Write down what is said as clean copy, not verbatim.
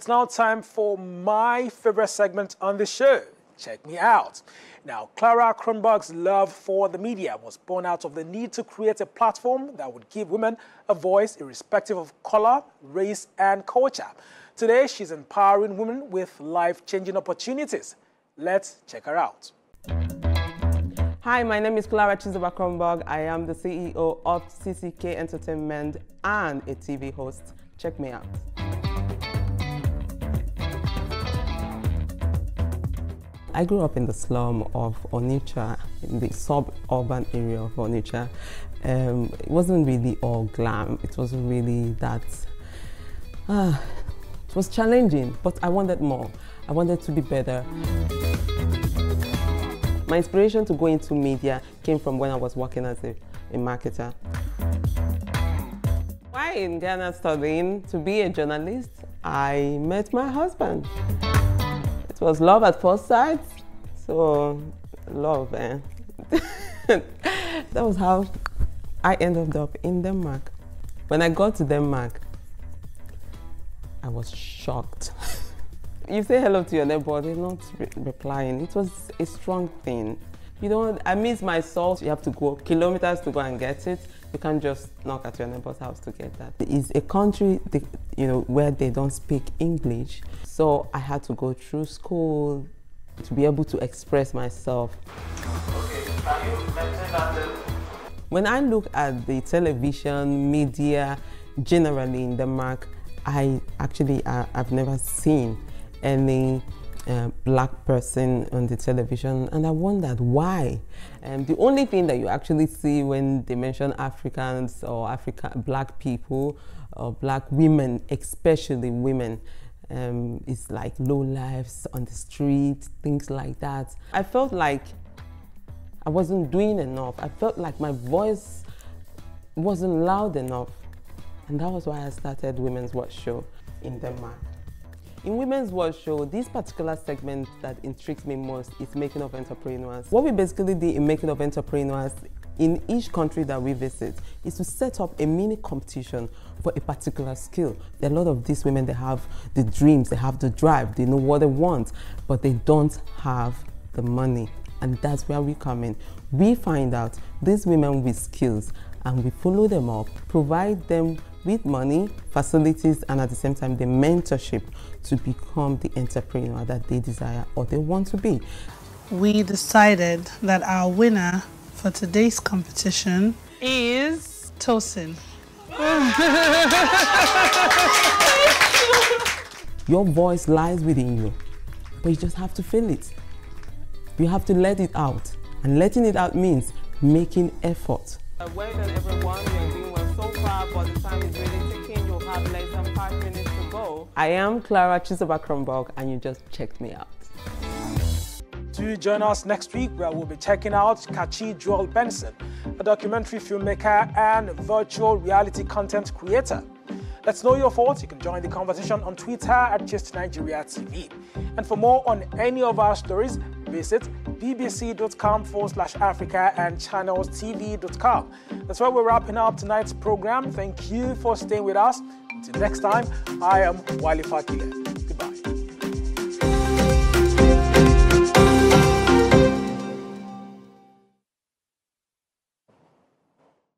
it's now time for my favorite segment on the show. Check me out. Now, Clara Chizoba-Kronborg's love for the media was born out of the need to create a platform that would give women a voice irrespective of color, race, and culture. Today, she's empowering women with life-changing opportunities. Let's check her out. Hi, my name is Clara Chizoba-Kronborg. I am the CEO of CCK Entertainment and a TV host. Check me out. I grew up in the slum of Onitsha, in the suburban area of Onitsha. It wasn't really all glam. It wasn't really that. It was challenging, but I wanted more. I wanted to be better. My inspiration to go into media came from when I was working as a marketer. While in Ghana studying to be a journalist, I met my husband. It was love at first sight, so love, that was how I ended up in Denmark. When I got to Denmark, I was shocked. You say hello to your neighbor, they're not replying. It was a strong thing. You don't, I miss my salt. You have to go kilometers to go and get it. You can't just knock at your neighbor's house to get that. It's a country, where they don't speak English. So I had to go through school to be able to express myself. Okay, are you mentioning that? When I look at the television, media, generally in Denmark, I actually, I've never seen any black person on the television, and I wondered why. The only thing that you actually see when they mention Africans or black people or black women, especially women, is like low lives on the street, things like that. I felt like I wasn't doing enough. I felt like my voice wasn't loud enough, and that was why I started Women's Watch Show in Denmark. In Women's World Show, this particular segment that intrigues me most is Making of Entrepreneurs. What we basically do in Making of Entrepreneurs in each country that we visit is to set up a mini competition for a particular skill. A lot of these women, they have the dreams, they have the drive, they know what they want, but they don't have the money. And that's where we come in. We find out these women with skills and we follow them up, provide them with money, facilities, and at the same time, the mentorship to become the entrepreneur that they desire or they want to be. We decided that our winner for today's competition is Tosin. Your voice lies within you, but you just have to feel it. You have to let it out, and letting it out means making effort. Well done, everyone. You're doing well so far, but the time is really ticking. You'll have less than 5 minutes to go. I am Clara Chizoba-Kronborg, and you just checked me out. Do join us next week, where we'll be checking out Kachi Joel Benson, a documentary filmmaker and virtual reality content creator. Let's know your thoughts. You can join the conversation on Twitter at JustNigeriaTV. And for more on any of our stories, visit bbc.com/Africa and channelstv.com. That's where we're wrapping up tonight's program. Thank you for staying with us. Until next time, I am Wali Fakile.